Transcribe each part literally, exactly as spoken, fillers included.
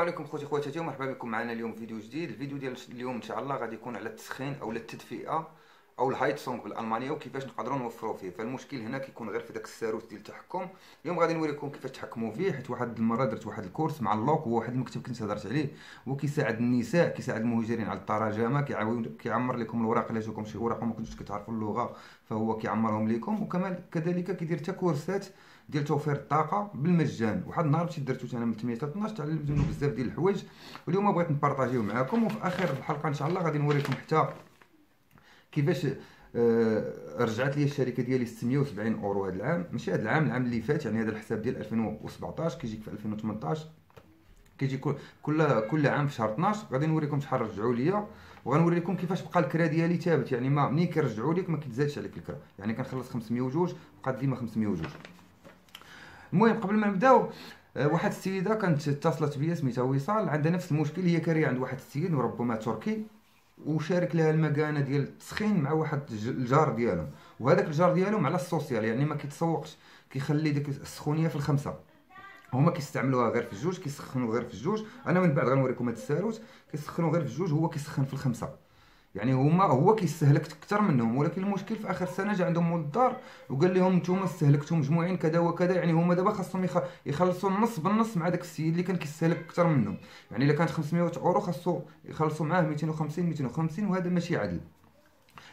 السلام عليكم خوتي خواتاتي ومرحبا بكم معنا اليوم فيديو جديد. الفيديو ديال اليوم ان شاء الله غادي يكون على التسخين او التدفئه او الهايتسونغ بالالمانيه وكيفاش نقدروا نوفروا فيه. فالمشكل هنا كيكون غير في داك الساروت ديال التحكم. اليوم غادي نوريكم كيفاش تحكموا فيه، حيت واحد المره درت واحد الكورس مع اللوك وواحد المكتب كنت هضرت عليه، وكيساعد النساء، كيساعد المهاجرين على التراجمه، كيعاون كيعمر لكم الوراق الا جاكم شي وراق وما كنتوش كتعرفوا اللغه فهو كيعمرهم لكم. وكمان كذلك كيدير حتى كورسات ديال توفير الطاقه بالمجان. واحد النهار مشيت درتو انا من ثمانية حتى اثنا عشر، تعلمت منه بزاف ديال الحوايج، واليوم بغيت نبارطاجيو معكم. وفي اخر الحلقه ان شاء الله غادي نوريكم حتى كيفاش آه رجعت لي الشركه ديالي ستمية وسبعين اورو هذا العام، ماشي هذا العام، العام اللي فات، يعني هذا الحساب ديال ألفين وسبعطاش كيجيك في ألفين وثمنطاش، كيجي كل كل كل عام في شهر اثنا عشر. غادي نوريكم شحال رجعوا ليا، وغنوريكم كيفاش بقى الكرا ديالي ثابت، يعني ما ملي كيرجعوا لك ما كيتزادش عليك الكرا، يعني كنخلص خمسمية وجوج بقات ديما خمسمية وجوج. المهم قبل ما نبداو، واحد السيده كانت اتصلت بيا سميتها وصال، عندها نفس المشكل، هي كاريه عند واحد السيد وربما تركي، وشارك لها المكانه ديال التسخين مع واحد الجار ديالهم، وهذاك الجار ديالهم على السوسيال، يعني ما كيتسوقش، كيخلي ديك السخونيه في الخمسه، هما كيستعملوها غير في الجوج، كيسخنوا غير في الجوج. انا من بعد غنوريكم هذا الساروت، كيسخنوا غير في الجوج، هو كيسخن في الخمسه، يعني هما هو كيستهلك اكثر منهم. ولكن المشكل في اخر سنه جا عندهم مول الدار وقال لهم نتوما استهلكتوا مجموعين كذا وكذا، يعني هما دابا خاصهم يخلصوا النص بالنص مع داك السيد اللي كان كيستهلك اكثر منهم، يعني الا كانت خمسمية اورو خاصو يخلصوا معاه ميتين وخمسين ميتين وخمسين، وهذا ماشي عادل،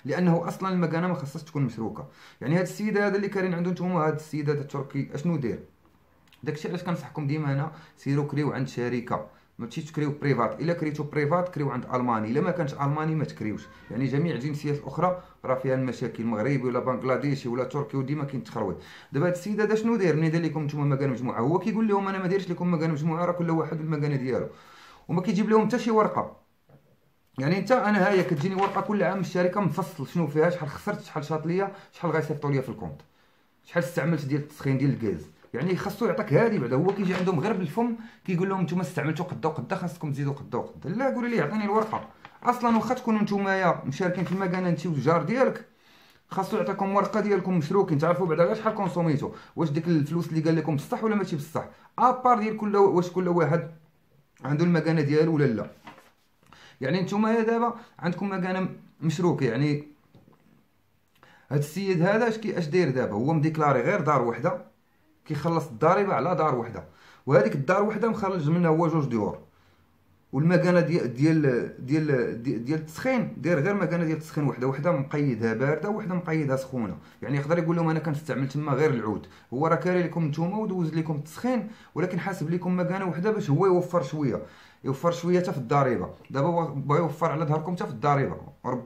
لانه اصلا المكانه ما خاصهاش تكون مسروقه. يعني هاد السيد هذا اللي كارين عندو نتوما، هاد السيد هذا التركي اشنو داير؟ داكشي علاش كنصحكم ديما هنا سيروا كريو عند شركه، ما تمشيش تكريو بريفات، الا كريتو بريفات كريو عند الماني، الا ما كانش الماني ما تكريوش. يعني جميع الجنسيات الاخرى راه فيها المشاكل، مغربي ولا بنغلاديشي ولا تركي، وديما كاين التخرويط. دابا هاد السيد هذا شنو داير؟ ملي دار لكم نتوما مكان مجموعه، هو كيقول لهم انا ما دايرش لكم مكان مجموعه، راه كل واحد بالمكانه ديالو، وما كيجيب لهم حتى شي ورقه. يعني انت انا هايا كتجيني ورقه كل عام من الشركه مفصل شنو فيها، شحال خسرت، شحال شاط ليا، شحال غيصيفطوا ليا في الكونط، شحال استعملت ديال التسخين ديال الغاز، يعني خاصو يعطيك هادي. بعدا هو كيجي عندهم غير بالفم كيقول لهم نتوما استعملتوا قدا وقدا، خاصكم تزيدوا قدا وقدا. لا قولي لي عطيني الورقه، اصلا واخا تكونوا نتوما مشاركين في المكانه انت والجار ديالك، خاصو يعطيكم ورقه ديالكم مشروكين، تعرفوا بعدا غير شحال كونسوميتو، واش ديك الفلوس اللي قال لكم بصح ولا ماشي بصح، ابار ديال كل واش كل واحد عنده المكانه ديالو ولا لا. يعني نتوما دابا عندكم مكانه مشروكه، يعني هاد السيد هذا اش كي اش داير دابا؟ هو مديكلاري غير دار وحده، كيخلص الضريبه على دار وحده، وهذيك الدار وحده مخرج منها هو جوج ديور، والمكانه ديال ديال ديال ديال التسخين داير غير مكانه ديال التسخين وحده، وحده مقيدها بارده وحده مقيدها سخونه. يعني يقدر يقول لهم انا كنستعمل تما غير العود، هو راه كاري لكم نتوما ودوز لكم التسخين، ولكن حاسب لكم مكانه وحده باش هو يوفر شويه، يوفر شويه حتى في الضريبه. دابا بغا يوفر على ظهركم حتى في الضريبه،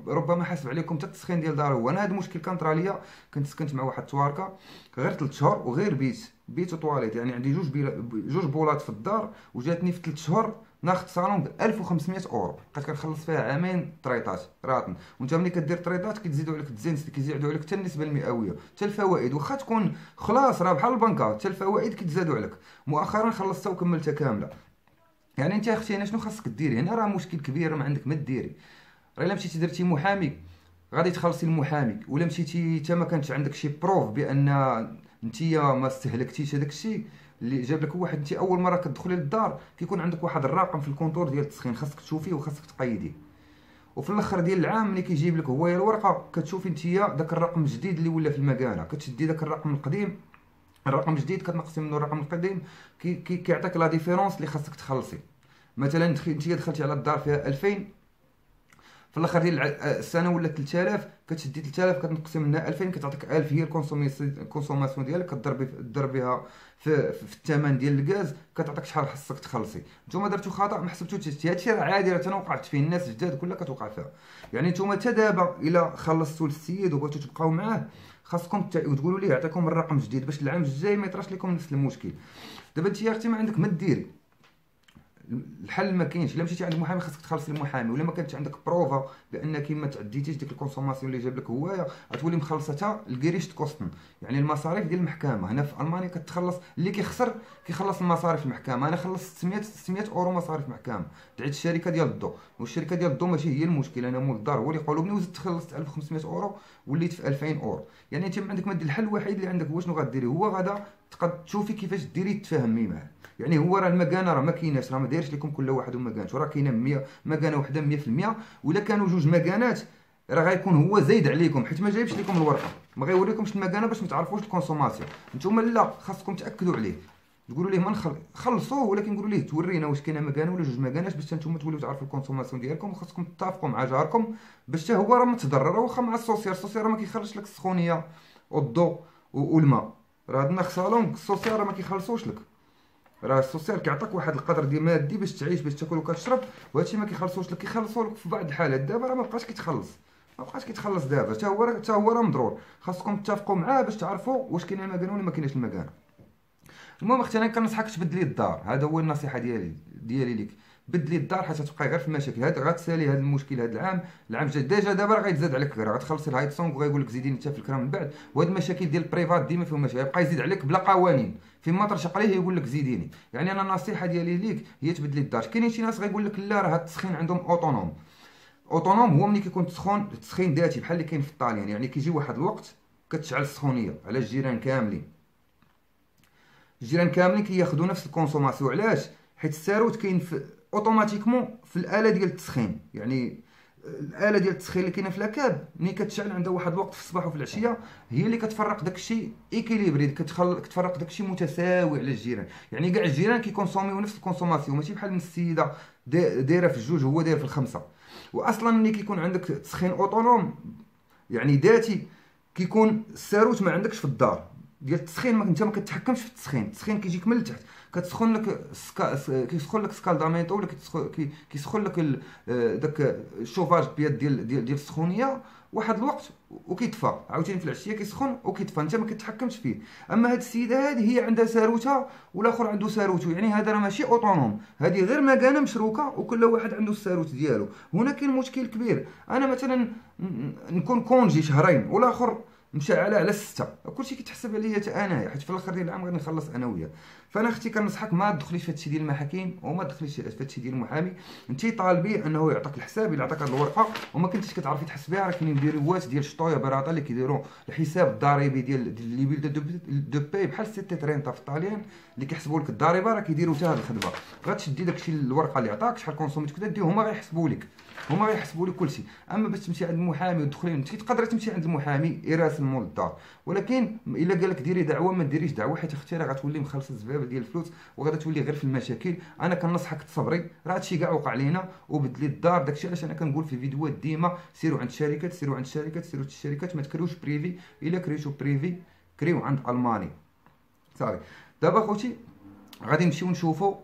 ربما حاسب عليكم حتى التسخين ديال دارو. وانا هذا المشكل كان طرا ليا، كنت سكنت مع واحد التواركه غير ثلاث شهور، وغير بيت بيت وطواليت، يعني عندي جوج جوج بولات في الدار، وجاتني في ثلاث شهور ناخذ صالون ب ألف وخمسمية اورو، بقيت كنخلص فيها عامين طريطات راتن. وانت ملي كدير طريطات كيتزيدوا عليك التزينس، كيزيدوا عليك حتى النسبه المئويه، حتى الفوائد، واخا تكون خلاص راه بحال البنكه، حتى الفوائد كيتزادوا عليك. مؤخرا خلصتها وكملتها كامله. يعني انت اختي هنا شنو خاصك ديري؟ هنا راه مشكل كبير، ما عندك ما ديري، راه الا مشيتي درتي محامي غادي تخلصي المحامي، ولا مشيتي حتى ما كانش عندك شي بروف بان نتيا ما استهلكتيش هذاك الشيء اللي جاب لك واحد. انت اول مره كتدخلي للدار كيكون عندك واحد الرقم في الكونتور ديال التسخين، خاصك تشوفيه وخاصك تقيديه، وفي الاخر ديال العام ملي كيجيب لك هو الورقه كتشوفي نتيا داك الرقم الجديد اللي ولا في المكانه، كتشدي داك الرقم القديم، الرقم الجديد كتنقصي منه الرقم القديم، كي كيعطيك لا ديفيرونس اللي خاصك تخلصي. مثلا انت دخلتي على الدار فيها ألفين، في الاخر ديال السنه ولا ثلاث آلاف، كتشدي ثلاث آلاف كتنقصي منها ألفين، كتعطيك ألف هي الكونسوماسيون ديالك، كضربي ضربيها في, في الثمن ديال الغاز، كتعطيك شحال خاصك تخلصي. نتوما درتو خطا ما حسبتوش، هادشي راه عادي، راه انا وقعت فيه، الناس الجداد كلها كتوقع فيها. يعني نتوما حتى دابا الا خلصتوا للسيد وبغيتو تبقاو معاه خاصكم تقولوا ليه يعطيكم الرقم الجديد، باش العام الجاي ما يطراش لكم نفس المشكل. دابا انت يا اختي ما عندك ما ديري، الحل ما كاينش. الا مشيتي عند المحامي خاصك تخلصي المحامي، ولا ما كانتش عندك بروفا بانك ما تعديتيش ديك الكونسوماسيون اللي جاب لك هوايا، غتولي مخلصه حتى الكريشت كوستن، يعني المصاريف ديال المحكمه. هنا في المانيا كتخلص اللي كيخسر كيخلص المصاريف المحكمه. انا خلصت ستمية ستمية اورو مصاريف محكمه، دعيت الشركه ديال الضو، والشركه ديال الضو ماشي هي المشكله، انا مول الدار هو اللي قالوبني وزدت خلصت ألف وخمسمية اورو، وليت في ألفين اورو. يعني انت ما عندك ما دير، الحل الوحيد اللي عندك هو شنو غديري؟ هو غدا تقد تشوفي كيفاش ديري تفاهمي معاه. يعني هو راه المكانه راه ما كايناش، راه ما دايرش لكم كل واحد ومكانته، راه كاينه مية مكانه وحده مية في المية. ولا كانوا جوج مكانات راه غيكون هو زايد عليكم، حيت ما جايبش لكم الورقه، ما غيوريكمش المكانه باش ما تعرفوش الكونسوماسيون. نتوما لا، خاصكم تاكدوا عليه، تقولوا ليه ما نخل... خلصوه، ولكن قولوا ليه تورينا واش كاينه مكانه ولا جوج مكانات باش نتوما توليو تعرفوا الكونسوماسيون ديالكم. وخاصكم تتفقوا مع جاركم باش هو راه متضرر، واخا مع السوسيير السوسيير ما كيخرجش لك السخونيه والضو والماء، راه عندنا خصالهم السوسيير راه ما كيخلصوش لك، راه السوسيير كيعطيك واحد القدر ديال مادي باش تعيش باش تاكل وكتشرب، وهادشي ما كيخلصوش لك. كيخلصوا لك في بعض الحالات، دابا راه ما بقاش كيتخلص، ما بقاش كيتخلص دابا، حتى هو حتى هو راه مضرور. خاصكم تتفقوا معاه باش تعرفوا واش كاينه المكانه ولا ما كايناش المكانه. المهم اختي انا كنصحك تبدلي الدار، هذا هو النصيحه ديالي ديالي ليك، بدلي الدار حتى تبقاي غير في المشاكل. هاد غتسالي هاد المشكل هاد العام، العام الجاي ديجا دابا راه غيتزاد عليك الكره، غتخلصي الهايت سونغ وغايقول لك زيدي انت في الكره من بعد. وهاد المشاكل ديال البريفات ديما فيهم مشاكل، غيبقى يزيد عليك بلا قوانين، فيما ترشق عليه يقول لك زيديني. يعني انا النصيحه ديالي ليك هي تبدلي الدار. كاينين شي ناس غيقول لك لا راه التسخين عندهم اوتونوم، اوتونوم هو ملي كيكون التسخون التسخين ذاتي بحال اللي كاين في الطاليان، يعني كيجي واحد الوقت كتشعل السخونيه على الجيران كاملين، الجيران كاملين كياخذوا نفس الكونسوماسيون. علاش؟ حيت الساروت كاين في اوتوماتيكمون في الاله ديال التسخين، يعني الاله ديال التسخين اللي كاينه في لاكاب ملي كتشعل عندها واحد الوقت في الصباح وفي العشيه، هي اللي كتفرق داكشي ايكيليبري، كتخل... كتفرق داكشي متساوي على الجيران. يعني كاع الجيران كيكونسوميو نفس الكونسوماسيون، ماشي بحال من السيده دايره في الجوج هو داير في الخمسه. واصلا ملي كيكون عندك تسخين اوتونوم يعني ذاتي، كيكون الساروت ما عندكش في الدار ديال التسخين، ما انت ما كتحكمش في التسخين، التسخين كيجيك من التحت، كتسخن لك سكا... كيسخن لك سكالدامينتو، ولا كيسخن لك ال... داك الشوفاج بياد ديال ديال ديال السخونيه واحد الوقت وكيطفى، عاوتاني في العشيه كيسخن وكيطفى، انت ما كتحكمش فيه. اما هاد السيده هذه هي عندها ساروتها والاخر عنده ساروتو، يعني هذا راه ماشي اوتونوم، هذه غير مكانه مشروكه وكل واحد عنده الساروت ديالو. هنا كاين مشكل كبير، انا مثلا نكون كونجي شهرين والاخر مشى على على سته، كلشي كيتحسب عليا حتى انايا، حيت في الاخر ديال العام غادي نخلص انا وياه. فانا اختي كنصحك ما تدخليش في هادشي ديال المحاكم، وما تدخليش في هادشي ديال المحامي، انت طالبي انه يعطيك الحساب. الا عطاك هاد الورقه وما كنتيش كتعرفي تحسبيها، راه كاينين ديروات ديال الشطويه براطه اللي كيديروا الحساب الضريبي ديال لي بيل دو بي بحال سيتي ترينتا في الطاليان، اللي كيحسبوا لك الضريبه راه كيديروا حتى هاد الخدمه. غتشدي داكشي الورقه اللي عطاك شحال كونسوميت كذا ديو، هما غيحسبوا لك، هما غيحسبوا لك كلشي. اما باش تمشي عند المحامي وتدخلي، انت تقدري تمشي عند المحامي يراسل مول الدار، ولكن الا قال لك ديري دعوه ما ديريش دعوه، حيت اختي راه غتولي مخلصه الزبابه ديال الفلوس وغادا تولي غير في المشاكل. انا كنصحك تصبري، راه هادشي كاع وقع لينا، وبدلي الدار. داكشي علاش انا كنقول في الفيديوهات ديما سيروا عند الشركات، سيروا عند الشركات، سيروا للشركات، ما تكريوش بريفي، الا كريتو بريفي كريو عند الماني صافي. دابا خوتي غادي نمشيو نشوفو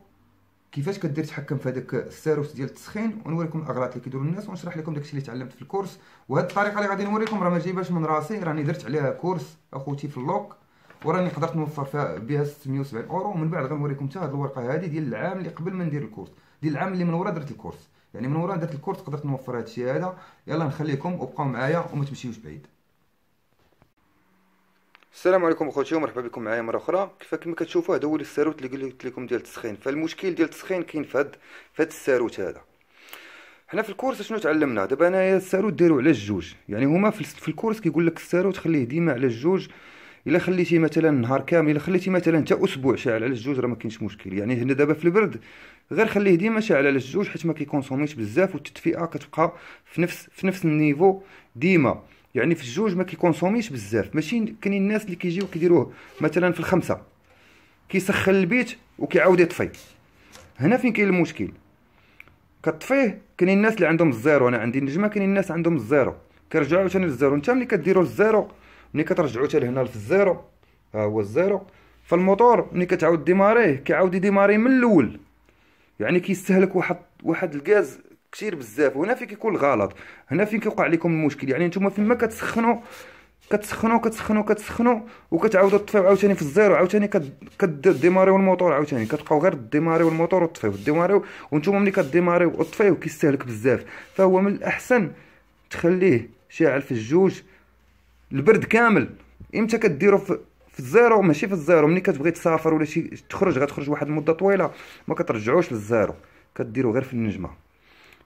كيفاش كدير تحكم في هذاك الساروت ديال التسخين، ونوريكم الاغلاط اللي كيديروا الناس، ونشرح لكم داكشي اللي تعلمت في الكورس. وهاد الطريقه اللي غادي نوريكم راه ما جايبهاش من راسي، راني درت عليها كورس اخوتي في اللوك، وراني قدرت نوفر فيها بها ستمية وسبعين اورو. ومن بعد غنوريكم حتى هاد الورقه هادي ديال العام اللي قبل ما ندير الكورس، ديال العام اللي من ورا درت الكورس، يعني من ورا درت الكورس قدرت نوفر هادشي هذا. يلا نخليكم وبقاو معايا وما تمشيوش بعيد. السلام عليكم اخوتي ومرحبا بكم معايا مره اخرى. كيف كما كتشوفوا هذا هو الساروت اللي قلت لكم ديال التسخين. فالمشكل ديال التسخين كاين في هذا في هذا الساروت هذا. حنا في الكورس شنو تعلمنا؟ دابا انايا الساروت دايروا على الجوج، يعني هما في الكورس كيقول لك الساروت خليه ديما على الجوج. الا خليتي مثلا نهار كامل، الا خليتي مثلا حتى اسبوع شاعل على الجوج راه ما كاينش مشكل. يعني هنا دابا في البرد غير خليه ديما شاعل على الجوج، حيت ما كيكونسوميش بزاف، والتدفئه كتبقى في نفس في نفس النيفو ديما، يعني في الجوج ما كيكونسوميش بزاف. ماشي كاينين الناس اللي كيجيو كيديروه مثلا في الخمسه، كيسخن البيت وكيعاود يطفي. هنا فين كاين المشكل، كطفيه كاينين الناس اللي عندهم الزيرو، انا عندي النجمه، كاينين الناس عندهم الزيرو كيرجعوا عاوتاني للزيرو. انت ملي كديروا الزيرو ملي كترجعوا حتى لهنا للزيرو، ها هو الزيرو. فالموتور ملي كتعاود ديماريه كيعاود يديماري من الاول، يعني كيستهلك واحد واحد الغاز كثير بزاف. وهنا فين كيكون الغلط، هنا فين كيوقع عليكم المشكل. يعني نتوما فين ما كتسخنوا كتسخنوا كتسخنوا كتسخنوا وكتعاودوا تطفيو عاوتاني في الزيرو، عاوتاني كديماريو الموتور، عاوتاني كتبقاو غير ديماريو الموتور وتطفيو ديماريو، ونتوما ملي كديماريو وتطفيو كيستهلك بزاف. فهو من الاحسن تخليه شاعل في الجوج البرد كامل. امتى كديروا في في الزيرو؟ ماشي في الزيرو ملي كتبغي تسافر ولا شي تخرج، غتخرج واحد المده طويله ما كترجعوش للزيرو، كديروا غير في النجمه،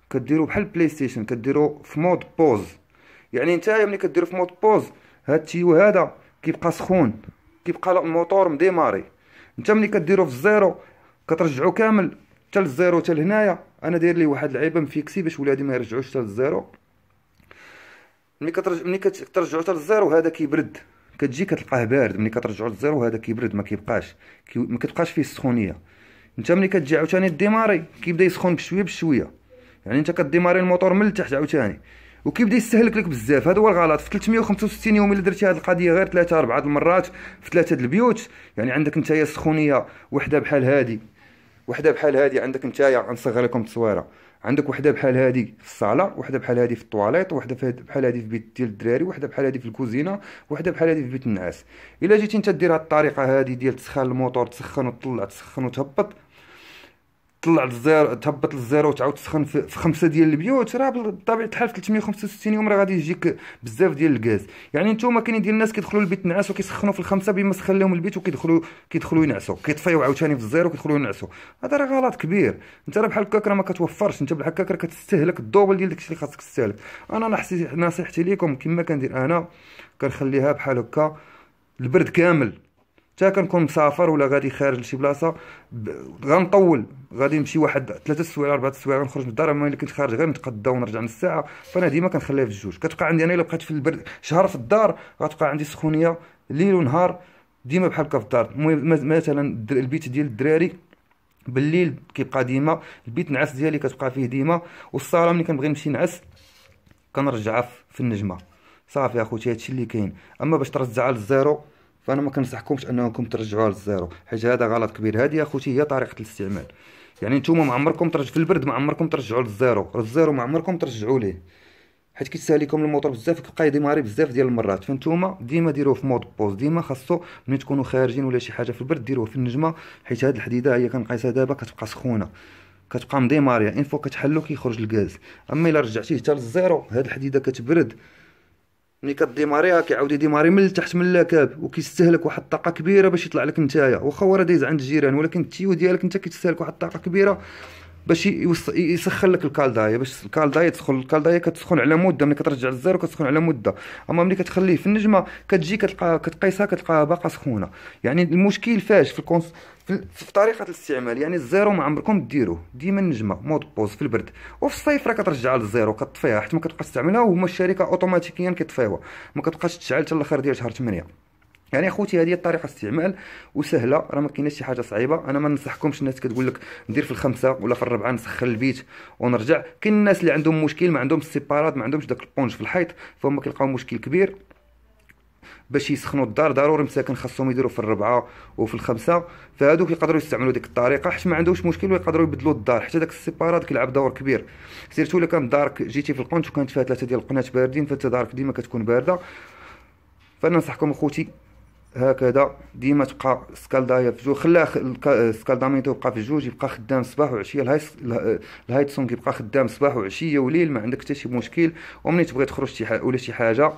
كديروا بحال بلاي ستيشن كديروا في مود بوز. يعني نتايا ملي كديروا في مود بوز هاد التيو هذا كيبقى سخون كيبقى الموتور مديماري. انت ملي كديرو في الزيرو كترجعو كامل حتى للزيرو حتى لهنايا. انا داير ليه واحد العيبه مفيكسي باش ولادي ما يرجعوش حتى للزيرو. ملي كترجع ملي كترجعو حتى للزيرو هذا كيبرد، كتجي كتلقاه بارد. ملي كترجعو للزيرو هذا كيبرد، ما كيبقاش كي... ما كتبقاش فيه السخونيه. انت ملي كتجي عاوتاني ديماري كيبدا يسخن بشويه بشويه، يعني انت كديماري الموتور من التحت عاوتاني وكيبدا يستهلك لك بزاف. هذا هو الغلط. في ثلاثمية وخمسة وستين يوم اللي درتي هذه القضيه غير ثلاثه اربعه المرات في ثلاثه البيوت، يعني عندك نتايا سخونيه وحده بحال هادي، وحده بحال هادي عندك نتايا، غنصغر لكم التصويره، عندك وحده بحال هادي في الصاله، وحده بحال هادي في الطواليط، وحده بحال هادي في بيت ديال الدراري، وحده بحال هادي في الكوزينه، وحده بحال هادي في بيت النعاس. الا جيتي انت دير هاد الطريقه هادي ديال تسخن الموتور، تسخن وتطلع، تسخن وتهبط، طلع للزيرو، تهبط للزيرو وتعاود تسخن في خمسه ديال البيوت، راه بطبيعه الحال في ثلاثمية وخمسة وستين يوم راه غادي يجيك بزاف ديال الغاز. يعني نتوما كاين ديال الناس كيدخلوا لبيت النعاس وكيسخنوا في الخمسه بما سخن لهم البيت، وكيدخلوا كيدخلوا ينعسوا، كيطفيو عاوتاني في الزيرو وكيدخلوا ينعسوا. هذا راه غلط كبير. انت راه بحال هكاك راه ما كتوفرش، انت بحال هكاك راه كتستهلك الدوبل ديال داكشي اللي خاصك تستهلك. انا نصيحتي ليكم كما كندير انا، كنخليها بحال هكا البرد كامل حتى كنكون مسافر ولا غادي خارج لشي بلاصه، غنطول غادي نمشي واحد ثلاثه السوايع اربعه السوايع غنخرج من الدار. اما الا كنت خارج غير نتقدى ونرجع من الساعه، فانا ديما كنخليها في الجوج. كتبقى عندي انا الا بقيت في البرد شهر في الدار غتبقى عندي سخونيه ليل ونهار ديما بحال هكا في الدار. مثلا البيت ديال الدراري بالليل كيبقى ديما، البيت النعاس ديالي كتبقى فيه ديما، والصاله ملي كنبغي نمشي نعس كنرجعها في النجمه. صافي اخوتي، هادشي اللي كاين. اما باش ترجعها للزيرو فانا ما كنصحكمش انكم ترجعوها للزيرو، حيت هذا غلط كبير. هذه اخوتي هي طريقه الاستعمال. يعني نتوما ما عمركم ترج في البرد ما عمركم ترجعوا للزيرو، الزيرو ما عمركم ترجعوا ليه، حيت كيتساليكم الموتور بزاف، كيبقى يديماري بزاف ديال المرات. فانتوما ديما ديروه في مود بوز، ديما خاصو ملي تكونوا خارجين ولا شي حاجه في البرد ديروه في النجمه، حيت هاد الحديده هي كنقيسها دابا كتبقى سخونه، كتبقى مديماريه، ان فوا كتحلو كيخرج الغاز. اما الا رجعتيه حتى للزيرو هاد الحديده كتبرد، ملي كديماريها كيعاود يديماري من التحت من اللاكاب، وكيستهلك واحد الطاقه كبيره باش يطلع لك نتايا، واخا هو راه دايز عند الجيران، ولكن التيو ديالك انت كيستهلك واحد الطاقه كبيره باش يسخن لك الكالدايه، باش الكالدايه تسخن. الكالدايه كتسخن على مده، ملي كترجع للزيرو كتسخن على مده. اما ملي كتخليه في النجمه كتجي كتلقى كتقيسها كتلقاها باقا سخونه. يعني المشكل فاش في الكونس في, في طريقه الاستعمال. يعني الزيرو ما عمركم ديروه، ديما النجمه مود بوز في البرد، وفي الصيف راه كترجعها للزيرو كطفيها حتى ما كتبقاش تستعملها، وهما الشركه اوتوماتيكيا كيطفيوها، ما كتبقاش تشعل حتى الاخر ديال شهر ثمانية. يعني اخوتي هذه الطريقه الاستعمال وسهله، راه ما كايناش شي حاجه صعيبه. انا ما ننصحكمش الناس كتقول لك ندير في الخمسه ولا في الربعه نسخن البيت ونرجع. كاين الناس اللي عندهم مشكل، ما عندهمش السيبارات، ما عندهمش داك البونج في الحيط، فهم كيلقاو مشكل كبير باش يسخنوا الدار. ضروري مساكن خاصهم يديروا في الربعه وفي الخمسه، فهادوك يقدروا يستعملوا ديك الطريقه حيت ما عندهمش مشكل، ويقدروا يبدلوا الدار. حتى داك السيبارات كيلعب دور كبير، سيرتو الا كان دارك جيتي في القنت وكانت فيها ثلاثه ديال القنات باردين، فانت دارك ديما كتكون بارده. فانا ننصحكم اخوتي هكذا ديما تبقى السكالدايه في جوج، خليها السكالدامينتو يبقى في جوج، يبقى خدام صباح وعشيه. الهايس الهايتسون كيبقى خدام صباح وعشيه وليل، ما عندك حتى شي مشكل. وملي تبغي تخرج شي ولا شي حاجه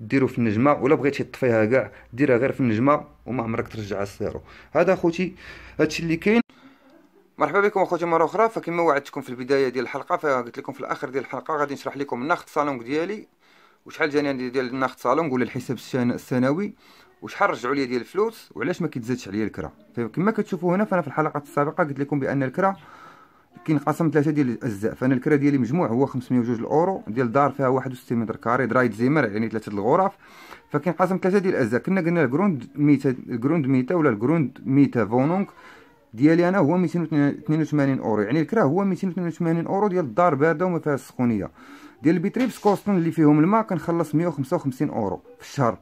ديرو في النجمه، ولا بغيتي تطفيها كاع ديرها غير في النجمه، وما عمرك ترجعها للزيرو. هذا اخوتي هادشي اللي كاين. مرحبا بكم اخوتي مره اخرى. فكما وعدتكم في البدايه ديال الحلقه، فقلت لكم في الاخر ديال الحلقه غادي نشرح لكم الناخت صالونك ديالي، وشحال جاني ديال الناخت صالونك ولا الحساب السنوي، وشحال رجعوا لي ديال الفلوس، وعلاش ما كيتزادش عليا الكرا. فكما كتشوفوا هنا، فانا في الحلقات السابقه قلت لكم بان الكرا كينقسم ثلاثه ديال الاجزاء. فانا الكرا ديالي مجموع هو خمسمية وجوج الاورو ديال دار فيها واحد وستين متر كاري درايت زيمر، يعني ثلاثه الغرف. فكينقسم ثلاثه ديال الاجزاء. كنا قلنا الجروند ميتا، الجروند ميتا ولا الجروند ميتا فونونك ديالي انا هو ميتين وثنين وثمانين اورو، يعني الكرا هو ميتين وثنين وثمانين اورو ديال الدار بارده وما فيهاش سخونيه. ديال البيتريبس كوستون اللي فيهم الماء كنخلص مية وخمسة وخمسين اورو في الشهر.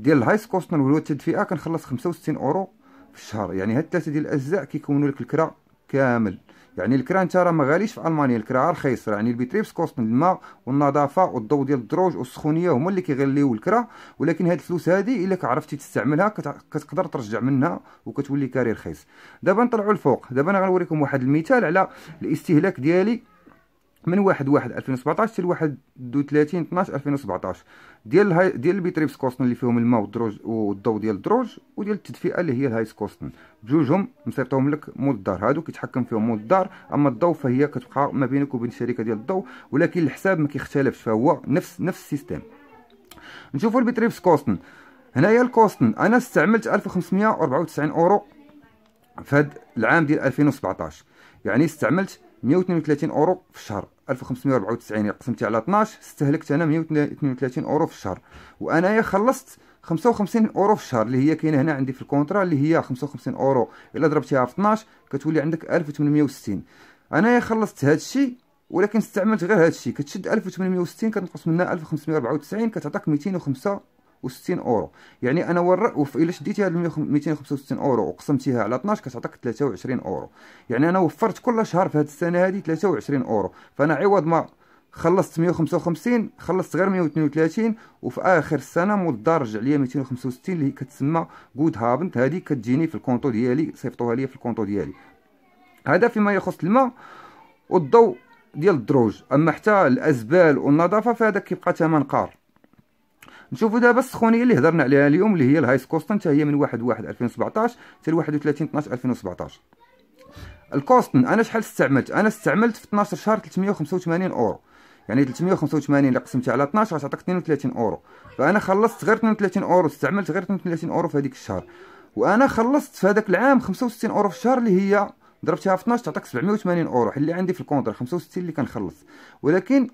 ديال الهايس كوستن والو التدفئه كنخلص خمسة وستين اورو في الشهر. يعني هاد الثلاثه ديال الاجزاء كيكونوا لك الكرا كامل. يعني الكرا انت راه ما غاليش في المانيا، الكرا رخيص. يعني البيتريبس كوستن الماء والنظافه والضوء ديال الدروج والسخونيه هما اللي كيغليو الكرا، ولكن هاد الفلوس هادي الا عرفتي تستعملها كتقدر ترجع منها وكتولي كاري رخيص. دابا نطلعوا الفوق. دابا انا غنوريكم واحد المثال على الاستهلاك ديالي من واحد واحد ألفين وسبعطاش حتى لواحد دو تلاتين اثناش ألفين وسبعطاش ديال هاي ديال البيتريبس كوستن اللي فيهم الماء والدروج والضوء ديال الدروج وديال التدفئه اللي هي الهايس كوستن. بجوجهم نصيفطوهم لك مول الدار، هادو كيتحكم فيهم مول الدار. اما الضوء فهي كتبقى ما بينك وبين الشركه ديال الضوء، ولكن الحساب ما كيختلفش، فهو نفس نفس السيستيم. نشوفوا البيتريبس كوستن. هنايا الكوستن. انا استعملت ألف وخمسمية وأربعة وتسعين اورو في هذا العام ديال ألفين وسبعطاش، يعني استعملت مية وثنين وثلاثين اورو في الشهر. ألف وخمسمية وأربعة وتسعين قسمتي على اثناش استهلكت انا مية وثنين وثلاثين اورو في الشهر، وانايا خلصت خمسة وخمسين اورو في الشهر اللي هي كاينه هنا عندي في الكونترا، اللي هي خمسة وخمسين اورو الا ضربتيها في اثناش كتولي عندك ألف وثمنمية وستين. انايا خلصت هذا الشيء ولكن استعملت غير هذا الشيء، كتشد ألف وثمنمية وستين كتنقص منها ألف وخمسمية وأربعة وتسعين كتعطيك ميتين وخمسة وستين اورو. يعني انا ور... الا شديتي هاد ميتين وخمسة وستين اورو وقسمتيها على اثناش كتعطيك ثلاثة وعشرين اورو. يعني انا وفرت كل شهر في هاد السنه هادي ثلاثة وعشرين اورو، فانا عوض ما خلصت مية وخمسة وخمسين خلصت غير مية وثنين وثلاثين، وفي اخر السنه مدار رجع ليا ميتين وخمسة وستين اللي كتسمى جود هابنت. هادي كتجيني في الكونطو ديالي، صيفطوها ليا في الكونطو ديالي. هذا فيما يخص الماء والضوء ديال الدروج. اما حتى الازبال والنظافه فهذا كيبقى ثمن قار. نشوفوا دابا السخونيه اللي هضرنا عليها اليوم اللي هي الهايس كوست، حتى هي من واحد واحد ألفين وسبعطاش حتى ل واحد وثلاثين اثناش ألفين وسبعطاش. الكوستن انا شحال استعملت؟ انا استعملت في اثناش شهر ثلاثمية وخمسة وثمانين اورو، يعني ثلاثمية وخمسة وثمانين اللي قسمتي على اثناش غتعطيك اثنين وثلاثين اورو. فانا خلصت غير اثنين وثلاثين اورو، استعملت غير اثنين وثلاثين اورو في هذيك الشهر. وانا خلصت في هذاك العام خمسة وستين اورو في الشهر اللي هي ضربتها في اثناش تعطيك سبعمية وثمانين اورو اللي عندي في الكونتر خمسة وستين اللي كنخلص، ولكن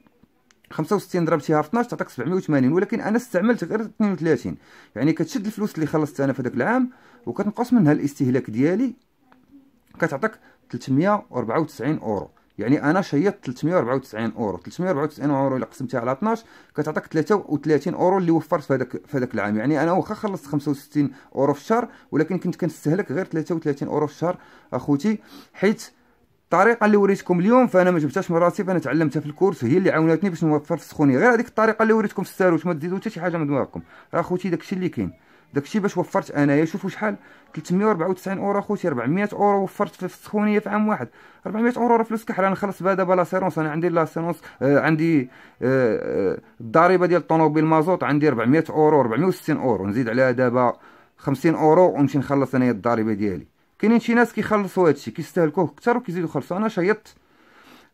خمسة وستين ضربتيها في اثناش تعطيك سبعمية وثمانين، ولكن انا استعملت غير اثنين وثلاثين. يعني كتشد الفلوس اللي خلصت انا في هذاك العام وكتنقص منها الاستهلاك ديالي كتعطيك ثلاثمية وأربعة وتسعين اورو. يعني انا شيطت ثلاثمية وأربعة وتسعين اورو، ثلاثمية وأربعة وتسعين اورو الا قسمتيها على اثناش كتعطيك ثلاثة وثلاثين اورو اللي وفرت في هذاك في هذاك العام. يعني انا واخا خلصت خمسة وستين اورو في الشهر ولكن كنت كنستهلك غير ثلاثة وثلاثين اورو في الشهر اخوتي، حيت الطريقه اللي وريتكم اليوم فانا ما جبتهاش من راسي، فانا تعلمتها في الكورس هي اللي عاونتني باش نوفر في السخونيه. غير هذيك الطريقه اللي وريتكم في الساروت ما تزيدوا حتى شي حاجه من دماغكم راه اخوتي، داكشي اللي كاين داكشي باش وفرت انايا. شوفوا شحال ثلاثمية وأربعة وتسعين اورو اخوتي، أربعمية اورو وفرت في السخونيه في عام واحد. أربعمية اورو راه فلوس كحل. انا خلصت بها دابا لا سيرونس، انا عندي لا سيرونس آه عندي آه الضريبه ديال الطونوبيل مازوط عندي أربعمية اورو، أربعمية وستين اورو نزيد عليها دابا خمسين اورو ونمشي نخلص انايا الضريبه ديالي. كاينين شي ناس كيخلصوا هادشي كيستهلكوه اكثر وكيزيدوا يخلصوا. انا شيطت،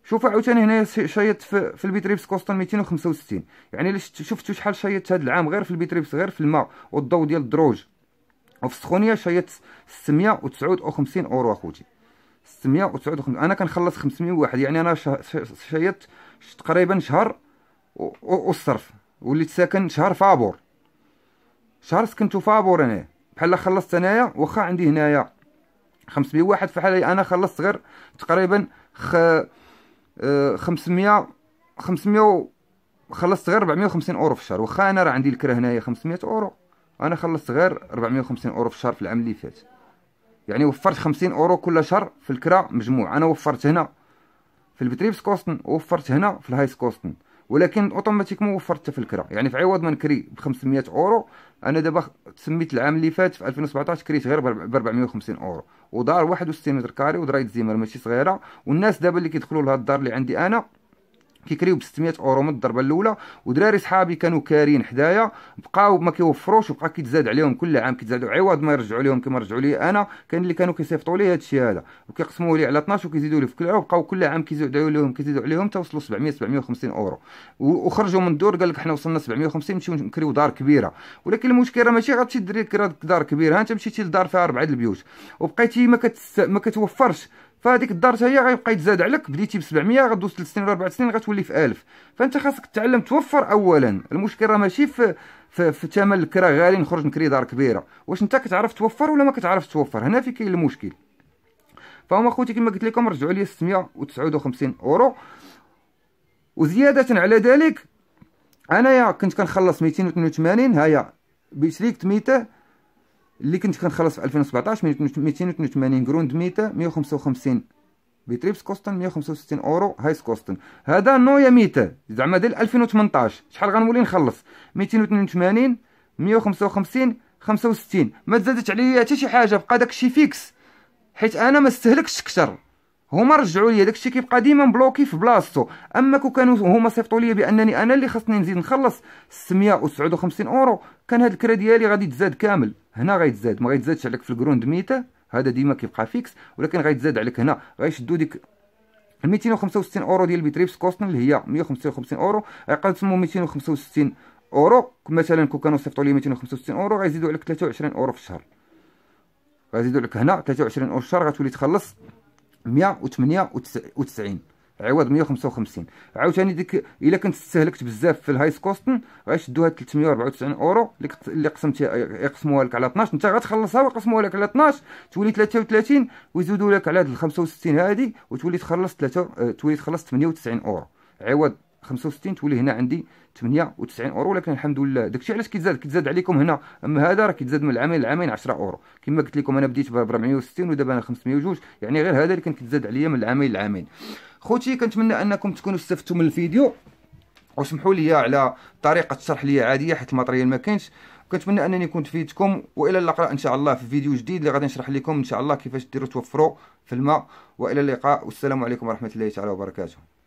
شوفوا عاوتاني هنايا شيطت في, في البيتريبس كوستن ميتين وخمسة وستين. يعني شفتوا شحال شيطت هاد العام غير في البيتريبس، غير في الماء والضوء ديال الدروج وفي السخونيه شيطت ستمية وتسعة وخمسين اورو اخوتي، ستمية وتسعة وخمسين. انا كنخلص خمسمية وواحد، يعني انا شيطت تقريبا شهر والصرف، وليت ساكن شهر فابور، شهر سكنتو فابور. انا بحال خلصت انايا واخا عندي هنايا خمسمية وواحد فحال انا خلصت غير تقريبا خ خمسمية خمسمية خلصت غير أربعمية وخمسين اورو في الشهر. واخا انا راه عندي الكره هنايا خمسمية اورو، انا خلصت غير أربعمية وخمسين اورو في الشهر في العام اللي فات. يعني وفرت خمسين اورو كل شهر في الكره مجموع. انا وفرت هنا في البتريبس كوستن ووفرت هنا في الهايس كوستن، ولكن اوتوماتيكمون وفرت في الكره. يعني في عوض ما نكري ب خمسمية اورو، انا دابا سميت العام اللي فات في ألفين وسبعطاش كريت غير ب أربعمية وخمسين اورو، ودار واحد وستين متر كاري ودرايه زيمر ماشي صغيره. والناس دابا اللي كيدخلوا لهاد الدار اللي عندي انا كيكريو ب ستمية اورو من الضربه الاولى، ودراري صحابي كانوا كارين حدايا بقاو ما كيوفروش وبقى كيتزاد عليهم كل عام كيتزادوا. عوض ما يرجعوا لهم كما رجعوا لي انا، كان اللي كانوا كيصيفطوا لي هذا الشيء هذا وكيقسموه لي على اثناش وكيزيدوا لي في كلعه، بقاو كل عام كيزادوا لهم كيزيدوا عليهم حتى وصلوا سبعمية سبعمية وخمسين اورو. وخرجوا من الدور قال لك حنا وصلنا سبعمية وخمسين نمشيو نكريو دار كبيره. ولكن المشكل راه ماشي غتمشي دير دار كبيره، انت مشيتي لدار فيها اربعه البيوت وبقيتي ما, كتس... ما كتوفرش، فهاديك الدار حتى هي غيبقى يتزاد عليك. بديتي ب سبعمية غدوز ثلاث سنين ولا أربع سنين غتولي في ألف. فانت خاصك تعلم توفر اولا. المشكل راه ماشي في في, في ثمن الكرا غالي نخرج نكري دار كبيره، واش انت كتعرف توفر ولا ما كتعرفش توفر؟ هنا في كاين المشكل. فهما خوتي كما قلت لكم رجعوا لي ستمية وتسعة وخمسين اورو. وزياده على ذلك انايا كنت كنخلص ميتين وثنين وثمانين، هايا بشريكه ميتا اللي كنت كنخلص في ألفين وسبعطاش ميتين وثنين وثمانين جروند ميتا، مية وخمسة وخمسين بيتريبس كوستن، مية وخمسة وستين اورو هايس كوستن. هذا نويا ميتا زعما ديال ألفين وثمنطاش. شحال غنولي نخلص؟ ميتين وثنين وثمانين مية وخمسة وخمسين خمسة وستين، ما تزادت عليا حتى شي حاجه، بقى داكشي فيكس حيت انا ما استهلكتش كثر. هما رجعوا لي داكشي كيبقى ديما بلوكي في بلاصتو. اما كون كانوا هما صيفطوا لي بانني انا اللي خاصني نزيد نخلص ستمية وتسعة وخمسين اورو، كان هاد الكرا ديالي غادي تزاد كامل. هنا غيتزاد، ما غيتزادش عليك في الكروند ميتا، هذا ديما كيبقى فيكس، ولكن غيتزاد عليك هنا. غيشدو ديك ميتين وخمسة وستين اورو ديال بيتريبس كوستن اللي هي مية وخمسة وخمسين اورو، غيقسمو ميتين وخمسة وستين اورو مثلا كون كانوا صيفطوا لي مئتين وخمسة وستين اورو غيزيدوا عليك ثلاثة وعشرين اورو في الشهر، غيزيدوا لك هنا ثلاثة وعشرين اورو في الشهر، غتولي تخلص مئة وثمانية وتسعين عوض مئة وخمسة وخمسين. عاوتاني ديك الا كنت استهلكت بزاف في الهايس كوستن غيشدوها ثلاثمئة وأربعة وتسعين اورو اللي قسمتيها يقسموها لك على اثناش، انت غتخلصها ويقسموها لك على اثناش تولي ثلاثة وثلاثين ويزيدوا لك على هاد خمسة وستين هادي وتولي تخلص ثلاثة تولي تخلص ثمانية وتسعين اورو عوض خمسة وستين تولي هنا عندي ثمانية وتسعين اورو. ولكن الحمد لله داكشي علاش كيتزاد كيتزاد عليكم هنا، اما هذا راه كيتزاد من العامين العامين عشرة اورو كما قلت لكم. انا بديت ب أربعمئة وستين ودابا انا خمسمئة وجوج، يعني غير هذا اللي كان كيتزاد عليا من العامين العامين. خوتي كنتمنى انكم تكونوا استفدتوا من الفيديو، وسمحوا لي على طريقه الشرح لي عاديه حيت الماتريال ما كانش. كنتمنى انني كنت فيدتكم، والى اللقاء ان شاء الله في فيديو جديد اللي غادي نشرح لكم ان شاء الله كيفاش ديروا توفروا في الماء. والى اللقاء والسلام عليكم ورحمه الله تعالى وبركاته.